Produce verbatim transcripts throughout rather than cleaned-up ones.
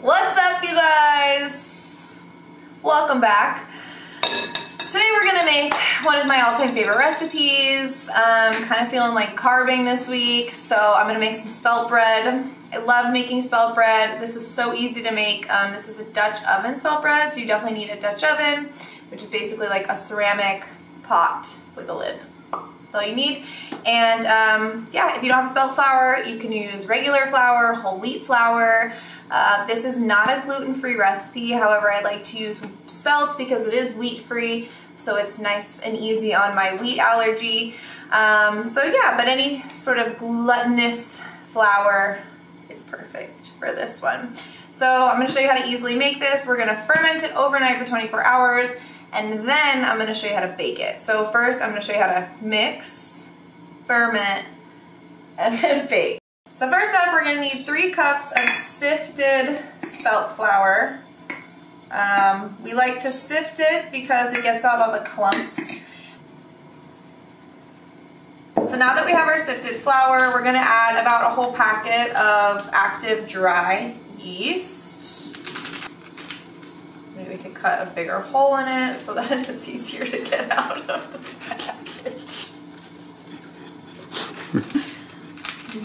What's up, you guys? Welcome back. Today we're gonna make one of my all-time favorite recipes. I'm kind of feeling like carving this week, so I'm gonna make some spelt bread. I love making spelt bread. This is so easy to make. Um, this is a Dutch oven spelt bread, so you definitely need a Dutch oven, which is basically like a ceramic pot with a lid. That's all you need. And um, yeah, if you don't have spelt flour, you can use regular flour, whole wheat flour. Uh, this is not a gluten-free recipe, however I like to use spelt because it is wheat-free, so it's nice and easy on my wheat allergy. Um, so yeah, but any sort of gluttonous flour is perfect for this one. So I'm going to show you how to easily make this. We're going to ferment it overnight for twenty-four hours, and then I'm going to show you how to bake it. So first I'm going to show you how to mix, ferment, and then bake. So first up, we're going to need three cups of sifted spelt flour. Um, we like to sift it because it gets out all the clumps. So now that we have our sifted flour, we're going to add about a whole packet of active dry yeast. Maybe we could cut a bigger hole in it so that it's easier to get out of the package.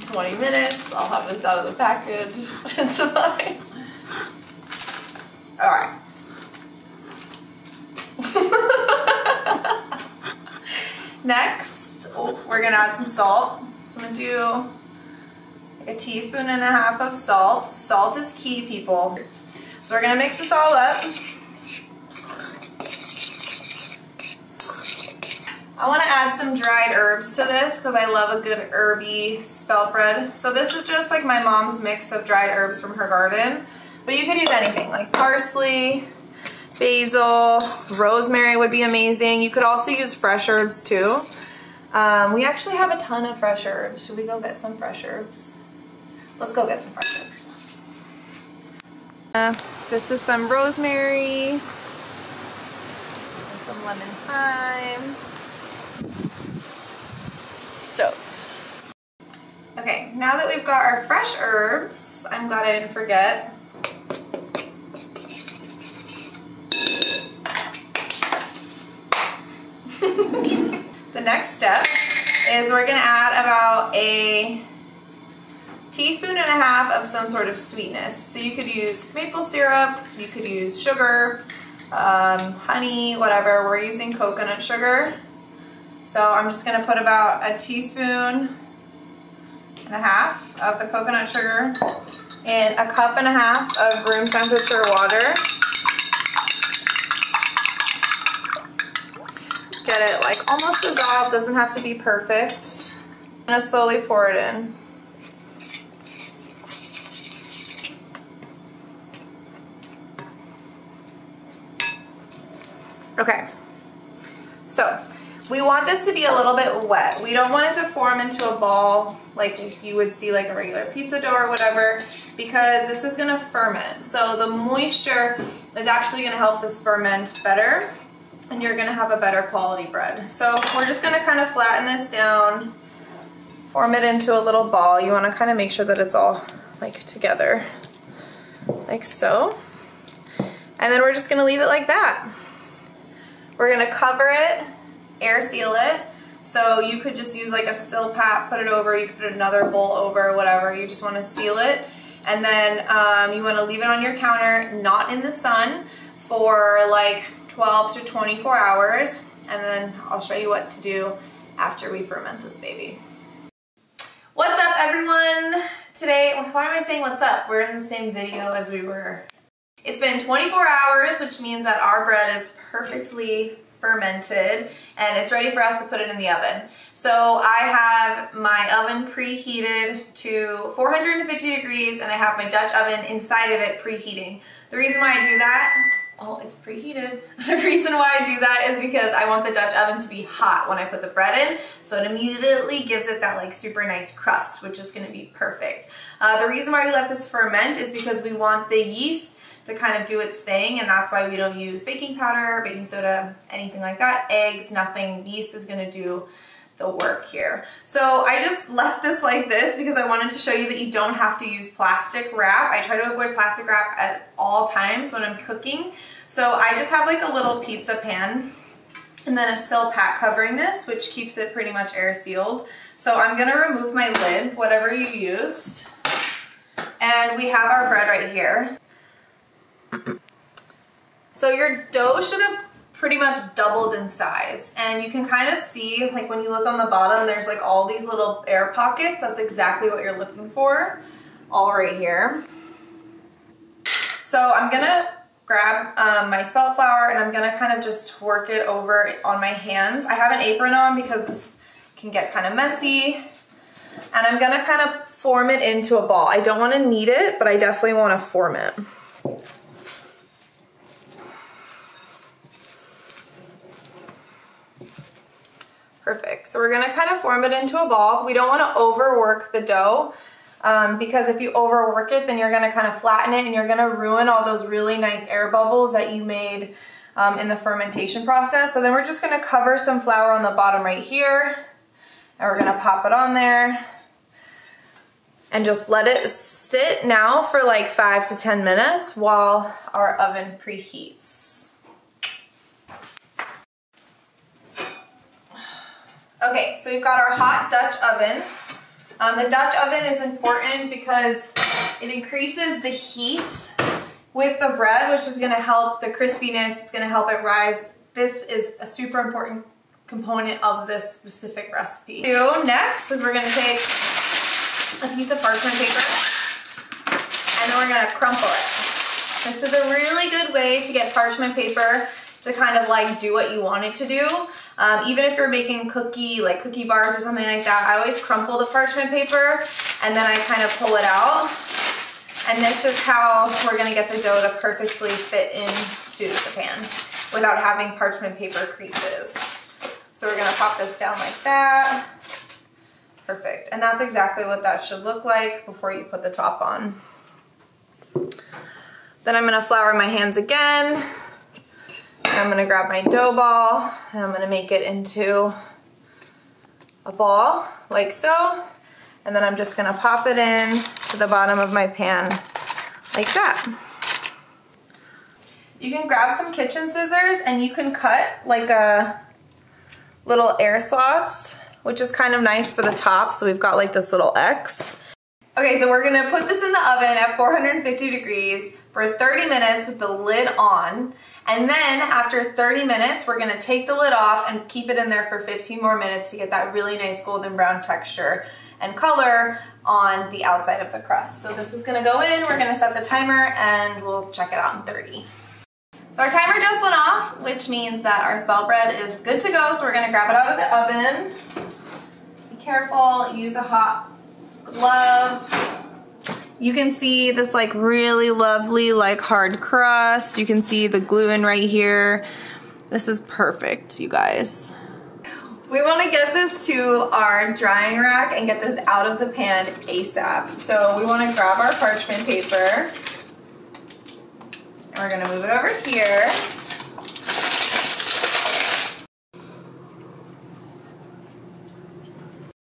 twenty minutes, I'll have this out of the package. It's fine. All right. Next, oh, we're gonna add some salt. So I'm gonna do a teaspoon and a half of salt. Salt is key, people. So we're gonna mix this all up. I want to add some dried herbs to this because I love a good herby spelt bread. So this is just like my mom's mix of dried herbs from her garden, but you could use anything like parsley, basil, rosemary would be amazing. You could also use fresh herbs too. Um, we actually have a ton of fresh herbs. Should we go get some fresh herbs? Let's go get some fresh herbs. Uh, this is some rosemary and some lemon thyme. Stoked. Okay, now that we've got our fresh herbs, I'm glad I didn't forget. The next step is we're gonna add about a teaspoon and a half of some sort of sweetness. So you could use maple syrup, you could use sugar, um, honey, whatever. We're using coconut sugar. So I'm just going to put about a teaspoon and a half of the coconut sugar in a cup and a half of room temperature water. Get it like almost dissolved, doesn't have to be perfect. I'm going to slowly pour it in. Okay, so we want this to be a little bit wet. We don't want it to form into a ball like if you would see like a regular pizza dough or whatever, because this is gonna ferment. So the moisture is actually gonna help this ferment better, and you're gonna have a better quality bread. So we're just gonna kind of flatten this down, form it into a little ball. You wanna kind of make sure that it's all like together, like so. And then we're just gonna leave it like that. We're gonna cover it, air seal it. So you could just use like a silpat, put it over, you could put another bowl over, whatever. You just want to seal it. And then um, you want to leave it on your counter, not in the sun, for like twelve to twenty-four hours. And then I'll show you what to do after we ferment this baby. What's up, everyone? Today, why am I saying what's up? We're in the same video as we were. It's been twenty-four hours, which means that our bread is perfectly fermented, and it's ready for us to put it in the oven. So I have my oven preheated to four hundred fifty degrees, and I have my Dutch oven inside of it preheating. The reason why I do that, oh, it's preheated. The reason why I do that is because I want the Dutch oven to be hot when I put the bread in, so it immediately gives it that like super nice crust, which is gonna be perfect. Uh, the reason why we let this ferment is because we want the yeast to kind of do its thing, and that's why we don't use baking powder, baking soda, anything like that, eggs, nothing. Yeast is going to do the work here. So I just left this like this because I wanted to show you that you don't have to use plastic wrap. I try to avoid plastic wrap at all times when I'm cooking. So I just have like a little pizza pan and then a Silpat covering this, which keeps it pretty much air sealed. So I'm gonna remove my lid, whatever you used. And we have our bread right here. So your dough should have pretty much doubled in size, and you can kind of see, like when you look on the bottom, there's like all these little air pockets. That's exactly what you're looking for, all right here. So I'm gonna grab um, my spelt flour and I'm gonna kind of just work it over on my hands. I have an apron on because this can get kind of messy, and I'm gonna kind of form it into a ball. I don't want to knead it, but I definitely want to form it. Perfect. So we're going to kind of form it into a ball. We don't want to overwork the dough um, because if you overwork it, then you're going to kind of flatten it and you're going to ruin all those really nice air bubbles that you made um, in the fermentation process. So then we're just going to cover some flour on the bottom right here, and we're going to pop it on there and just let it sit now for like five to ten minutes while our oven preheats. Okay, so we've got our hot Dutch oven. Um, the Dutch oven is important because it increases the heat with the bread, which is gonna help the crispiness, it's gonna help it rise. This is a super important component of this specific recipe. So next is we're gonna take a piece of parchment paper and then we're gonna crumple it. This is a really good way to get parchment paper to kind of like do what you want it to do. Um, even if you're making cookie, like cookie bars or something like that, I always crumple the parchment paper and then I kind of pull it out. And this is how we're gonna get the dough to perfectly fit into the pan without having parchment paper creases. So we're gonna pop this down like that. Perfect. And that's exactly what that should look like before you put the top on. Then I'm gonna flour my hands again. I'm gonna grab my dough ball and I'm gonna make it into a ball like so, and then I'm just gonna pop it in to the bottom of my pan like that. You can grab some kitchen scissors and you can cut like a little air slots, which is kind of nice for the top, so we've got like this little X. Okay, so we're gonna put this in the oven at four hundred fifty degrees for thirty minutes with the lid on, and then after thirty minutes we're gonna take the lid off and keep it in there for fifteen more minutes to get that really nice golden brown texture and color on the outside of the crust. So this is gonna go in, we're gonna set the timer, and we'll check it out in thirty. So our timer just went off, which means that our spelt bread is good to go, so we're gonna grab it out of the oven. Be careful, use a hot glove. You can see this like really lovely like hard crust. You can see the glue in right here. This is perfect, you guys. We want to get this to our drying rack and get this out of the pan ASAP. So we want to grab our parchment paper and we're going to move it over here.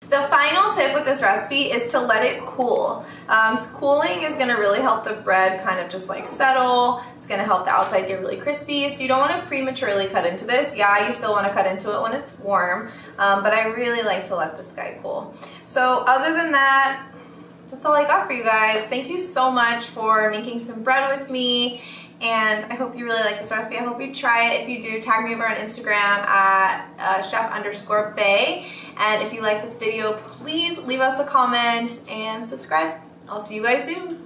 The final tip with this recipe is to let it cool. Um, cooling is going to really help the bread kind of just like settle. It's going to help the outside get really crispy, so you don't want to prematurely cut into this. Yeah, you still want to cut into it when it's warm, um, but I really like to let this guy cool. So other than that, that's all I got for you guys. Thank you so much for making some bread with me, and I hope you really like this recipe. I hope you try it. If you do, tag me over on Instagram at uh, chef underscore Bai. And if you like this video, please leave us a comment and subscribe. I'll see you guys soon.